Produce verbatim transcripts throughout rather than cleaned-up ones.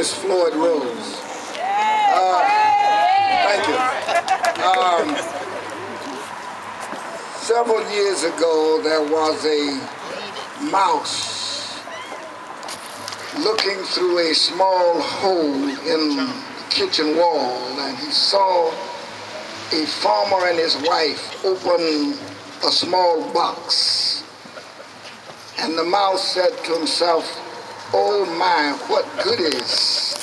It's Floyd Rose. Uh, thank you. Um, several years ago, there was a mouse looking through a small hole in the kitchen wall, and he saw a farmer and his wife open a small box. And the mouse said to himself, "Oh my, what goodies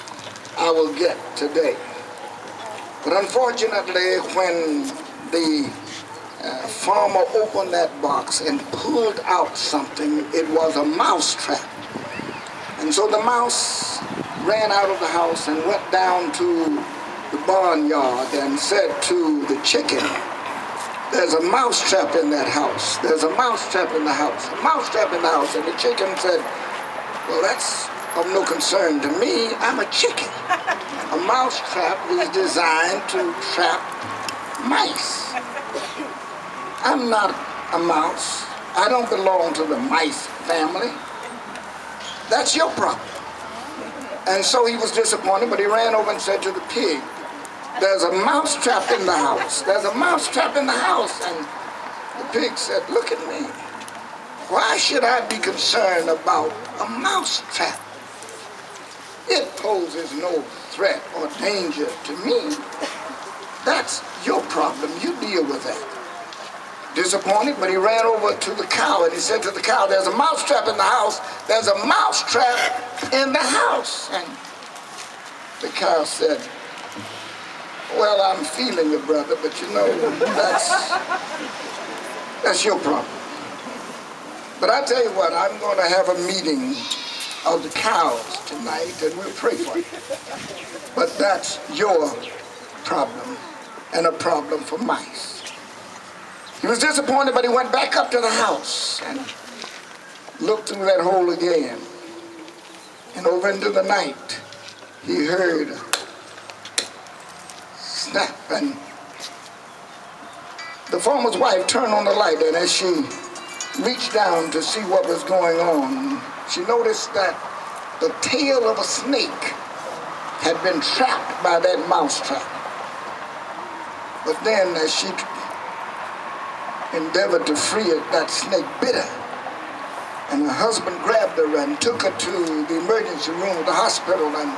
I will get today." But unfortunately, when the uh, farmer opened that box and pulled out something, it was a mouse trap. And so the mouse ran out of the house and went down to the barnyard and said to the chicken, "There's a mouse trap in that house. There's a mouse trap in the house. A mouse trap in the house." And the chicken said, "Well, that's of no concern to me. I'm a chicken." A mouse trap is designed to trap mice. I'm not a mouse. I don't belong to the mice family. That's your problem. And so he was disappointed, but he ran over and said to the pig, "There's a mouse trap in the house. There's a mouse trap in the house." And the pig said, "Look at me. Why should I be concerned about a mouse trap? It poses no threat or danger to me. That's your problem. You deal with that." Disappointed, but he ran over to the cow and he said to the cow, "There's a mouse trap in the house. There's a mouse trap in the house." And the cow said, "Well, I'm feeling you, brother, but you know, that's, that's your problem. But I tell you what, I'm going to have a meeting of the cows tonight, and we'll pray for you. But that's your problem, and a problem for mice." He was disappointed, but he went back up to the house and looked through that hole again. And over into the night, he heard a snap, and the farmer's wife turned on the light, and as she reached down to see what was going on, she noticed that the tail of a snake had been trapped by that mouse trap. But then as she endeavored to free it, that snake bit her. And her husband grabbed her and took her to the emergency room of the hospital, and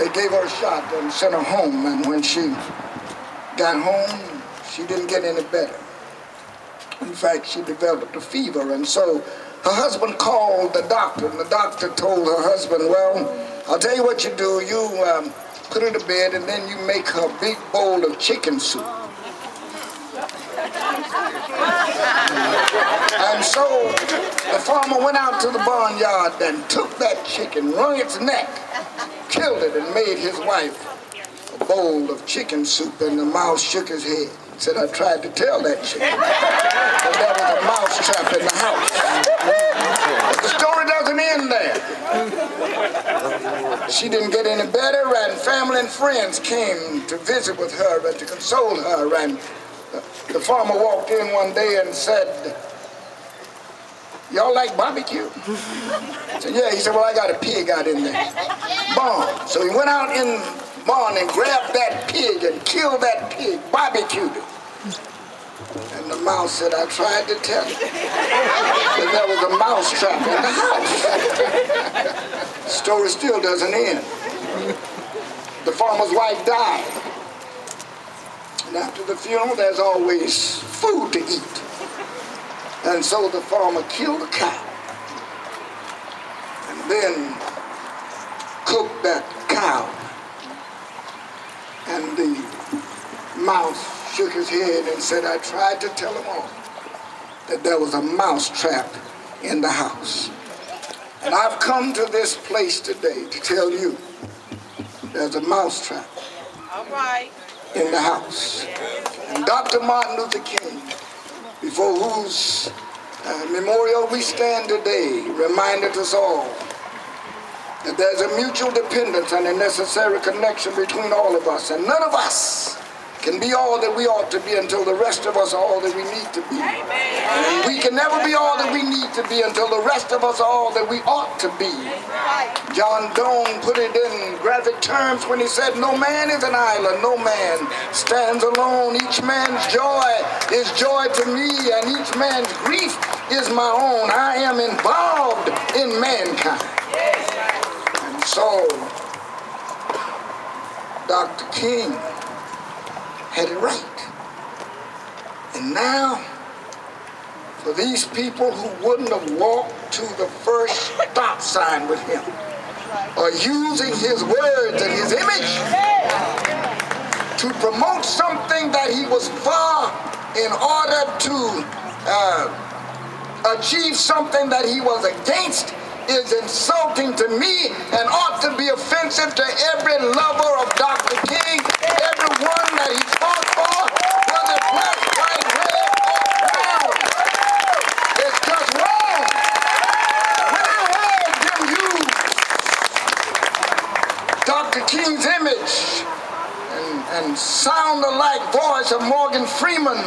they gave her a shot and sent her home. And when she got home, she didn't get any better. In fact, she developed a fever, and so her husband called the doctor, and the doctor told her husband, "Well, I'll tell you what you do. You um, put her to bed, and then you make her a big bowl of chicken soup." And so the farmer went out to the barnyard and took that chicken, wrung its neck, killed it, and made his wife a bowl of chicken soup, and the mouse shook his head. Said, "I tried to tell that chick that there was a mouse trap in the house." But the story doesn't end there. She didn't get any better, and family and friends came to visit with her and to console her. And the farmer walked in one day and said, "Y'all like barbecue?" I said, "Yeah." He said, "Well, I got a pig out in the barn." So he went out in barn and grabbed that pig and killed that pig, barbecued it. And the mouse said, "I tried to tell you that there was a mouse trap in the house." The story still doesn't end. The farmer's wife died. And after the funeral, there's always food to eat. And so the farmer killed a cow and then cooked that cow. And the mouse shook his head and said, "I tried to tell them all that there was a mouse trap in the house." And I've come to this place today to tell you there's a mouse trap all right in the house. And Doctor Martin Luther King, before whose uh, memorial we stand today, reminded us all that there's a mutual dependence and a necessary connection between all of us, and none of us can be all that we ought to be until the rest of us are all that we need to be. Amen. We can never be all that we need to be until the rest of us are all that we ought to be. John Donne put it in graphic terms when he said, "No man is an island, no man stands alone. Each man's joy is joy to me, and each man's grief is my own. I am involved in mankind." And so, Doctor King had it right. And now, for these people who wouldn't have walked to the first stop sign with him, are using his words and his image to promote something that he was far in order to uh, achieve something that he was against, is insulting to me and ought to be offensive to every lover of Doctor King, everyone that he fought for, whether black, white, red, or brown. It's just wrong. When I heard them use Doctor King's image and, and sound-alike voice of Morgan Freeman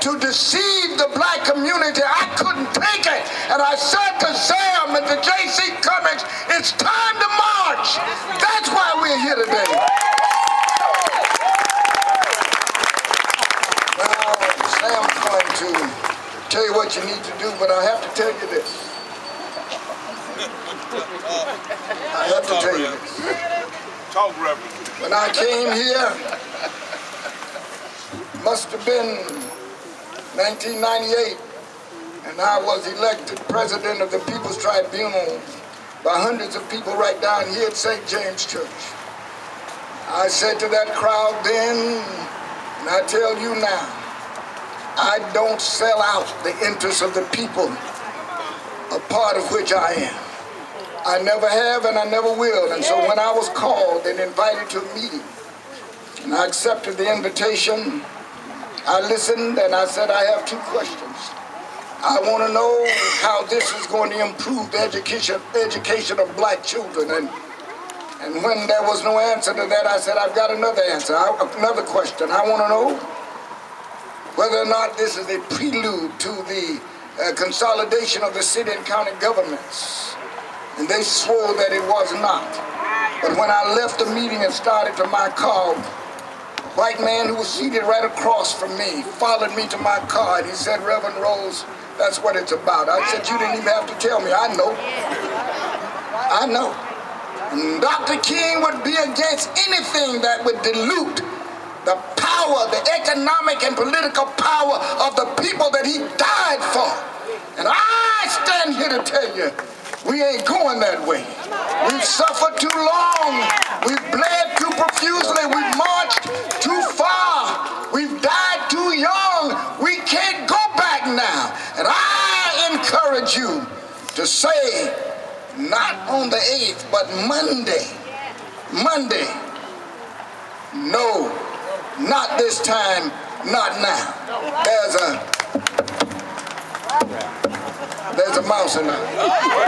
to deceive the black community, I couldn't take it. And I said to Sam and to J C Cummings, it's time to march. That's why we're here today. Now, Sam's going to tell you what you need to do, but I have to tell you this. I have to tell you this. Talk, Reverend. When I came here, must have been nineteen ninety-eight, and I was elected president of the People's Tribunal by hundreds of people right down here at Saint James Church. I said to that crowd then, and I tell you now, I don't sell out the interests of the people, a part of which I am. I never have and I never will. And so when I was called and invited to a meeting, and I accepted the invitation, I listened and I said, I have two questions. I want to know how this is going to improve the education, education of black children. And, and when there was no answer to that, I said, I've got another answer, I, another question. I want to know whether or not this is a prelude to the uh, consolidation of the city and county governments. And they swore that it was not. But when I left the meeting and started to my car, a white man who was seated right across from me followed me to my car, and he said, "Reverend Rose, that's what it's about." I said, "You didn't even have to tell me. I know. I know." And Doctor King would be against anything that would dilute the power, the economic and political power of the people that he died for. And I stand here to tell you, we ain't going that way. We've suffered too long. We've bled too profusely. We've marched too far. We've died too young. We can't go back now. And I encourage you to say, not on the eighth, but Monday, Monday, no, not this time, not now. There's a, there's a mouse in there.